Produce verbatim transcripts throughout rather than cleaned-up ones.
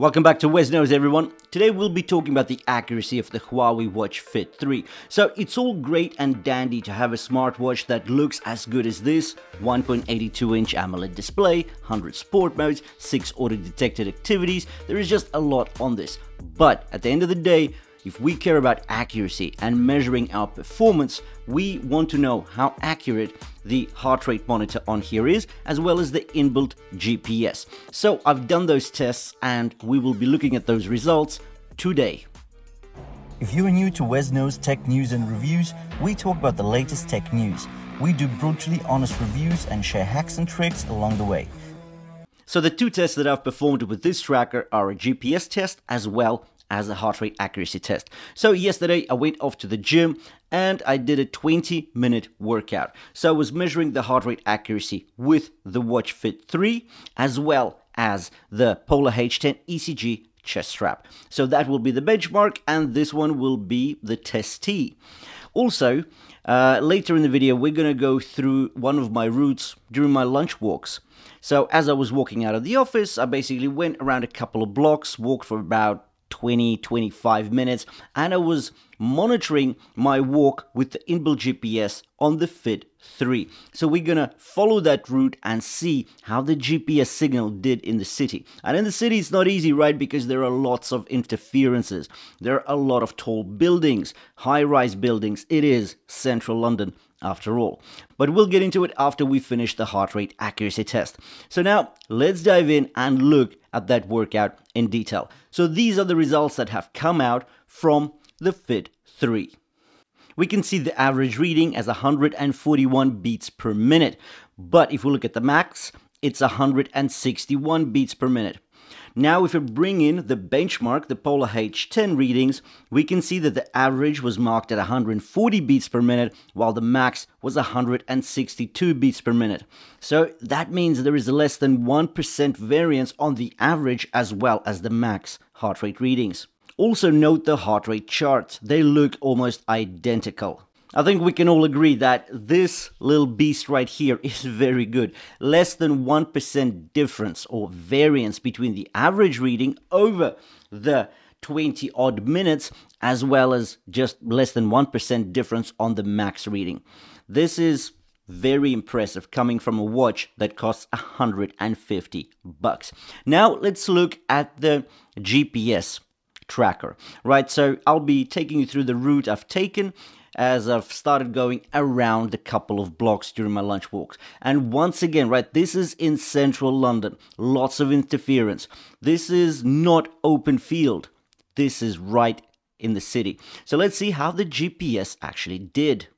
Welcome back to Wes Knows, everyone. Today we'll be talking about the accuracy of the Huawei Watch Fit three. So it's all great and dandy to have a smartwatch that looks as good as this, one point eight two inch AMOLED display, one hundred sport modes, six auto-detected activities. There is just a lot on this, but at the end of the day, if we care about accuracy and measuring our performance, we want to know how accurate the heart rate monitor on here is, as well as the inbuilt G P S. So I've done those tests and we will be looking at those results today. If you're new to Wes Knows Tech News and Reviews, we talk about the latest tech news. We do brutally honest reviews and share hacks and tricks along the way. So the two tests that I've performed with this tracker are a G P S test as well as a heart rate accuracy test. So yesterday I went off to the gym and I did a twenty minute workout. So I was measuring the heart rate accuracy with the Watch Fit three as well as the Polar H ten E C G chest strap. So that will be the benchmark and this one will be the testee. Also, uh, later in the video we're gonna go through one of my routes during my lunch walks. So as I was walking out of the office, I basically went around a couple of blocks, walked for about twenty, twenty-five minutes, and I was monitoring my walk with the inbuilt G P S on the Fit three. So we're gonna follow that route and see how the G P S signal did in the city. And in the city it's not easy, right? Because there are lots of interferences. There are a lot of tall buildings, high-rise buildings. It is central London after all. But we'll get into it after we finish the heart rate accuracy test. So now let's dive in and look at that workout in detail. So these are the results that have come out from the Fit three. We can see the average reading as one hundred forty-one beats per minute, but if we look at the max, it's one hundred sixty-one beats per minute. Now if we bring in the benchmark, the Polar H ten readings, we can see that the average was marked at one hundred forty beats per minute, while the max was one hundred sixty-two beats per minute. So that means there is less than one percent variance on the average as well as the max heart rate readings. Also note the heart rate charts, they look almost identical. I think we can all agree that this little beast right here is very good. Less than one percent difference or variance between the average reading over the twenty odd minutes, as well as just less than one percent difference on the max reading. This is very impressive coming from a watch that costs one hundred fifty bucks. Now let's look at the G P S tracker, right? So I'll be taking you through the route I've taken as I've started going around a couple of blocks during my lunch walks. And once again, right, this is in central London, lots of interference. This is not open field. This is right in the city. So let's see how the G P S actually did.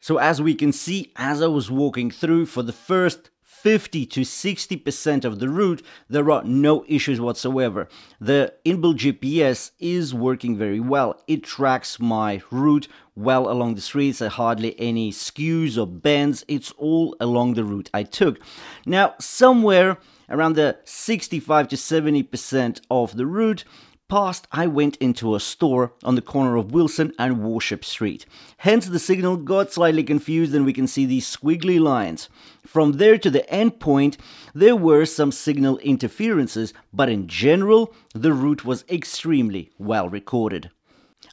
So as we can see, as I was walking through for the first fifty to sixty percent of the route, there are no issues whatsoever. The inbuilt G P S is working very well. It tracks my route well along the streets. There are hardly any skews or bends. It's all along the route I took. Now, somewhere around the sixty-five to seventy percent of the route past, I went into a store on the corner of Wilson and Warship Street. Hence, the signal got slightly confused and we can see these squiggly lines. From there to the end point, there were some signal interferences, but in general, the route was extremely well recorded.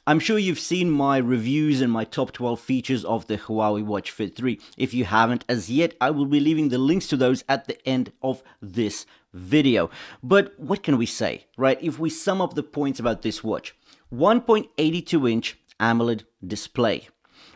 I'm sure you've seen my reviews and my top twelve features of the Huawei Watch Fit three. If you haven't as yet, I will be leaving the links to those at the end of this video. But what can we say, right? If we sum up the points about this watch, one point eight two inch AMOLED display.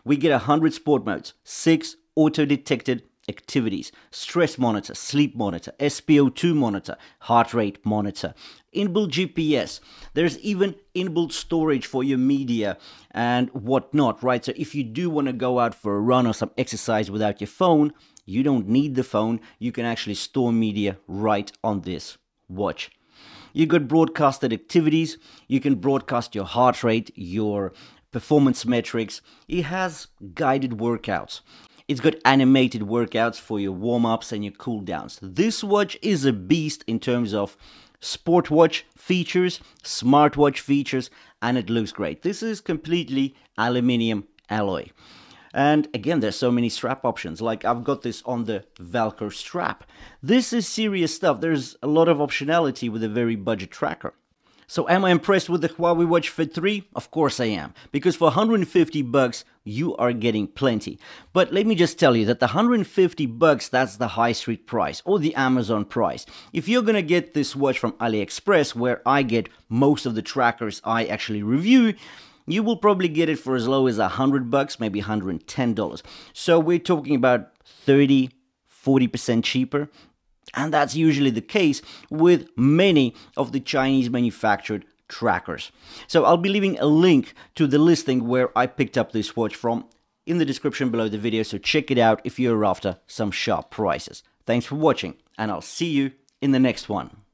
We get one hundred sport modes, six auto-detected activities, stress monitor, sleep monitor, S P O two monitor, heart rate monitor, inbuilt G P S. There's even inbuilt storage for your media and whatnot, right? So if you do want to go out for a run or some exercise without your phone, you don't need the phone. You can actually store media right on this watch. You got broadcasted activities. You can broadcast your heart rate, your performance metrics. It has guided workouts. It's got animated workouts for your warm-ups and your cool-downs. This watch is a beast in terms of sport watch features, smartwatch features, and it looks great. This is completely aluminium alloy. And again, there's so many strap options. Like I've got this on the Velcro strap. This is serious stuff. There's a lot of optionality with a very budget tracker. So am I impressed with the Huawei Watch Fit three? Of course I am, because for one hundred fifty bucks, you are getting plenty. But let me just tell you that the one hundred fifty bucks, that's the high street price or the Amazon price. If you're gonna get this watch from AliExpress, where I get most of the trackers I actually review, you will probably get it for as low as one hundred bucks, maybe one hundred ten dollars. So we're talking about thirty, forty percent cheaper. And that's usually the case with many of the Chinese manufactured trackers. So I'll be leaving a link to the listing where I picked up this watch from in the description below the video. So check it out if you're after some sharp prices. Thanks for watching, and I'll see you in the next one.